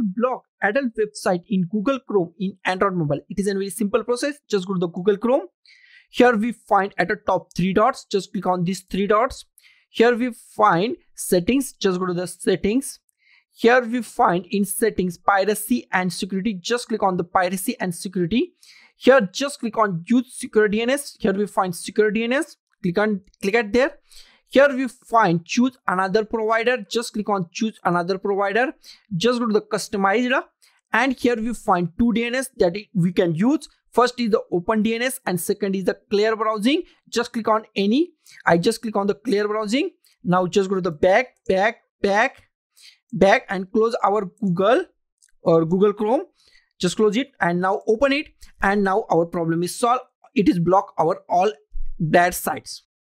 to block adult website in Google Chrome in Android mobile, it is a very simple process. Just go to the Google Chrome. Here we find at the top 3 dots, just click on these 3 dots. Here we find settings, just go to the settings. Here we find in settings piracy and security, just click on the piracy and security. Here just click on use secure DNS. Here we find secure DNS, click at there. Here we find choose another provider, just click on choose another provider. Just go to the customized, and here we find 2 DNS that we can use. First is the open DNS and second is the clear browsing. Just click on any. I just click on the clear browsing. Now just go to the back and close our Google or Google Chrome. Just close it and now open it, and now our problem is solved. It is block our all bad sites.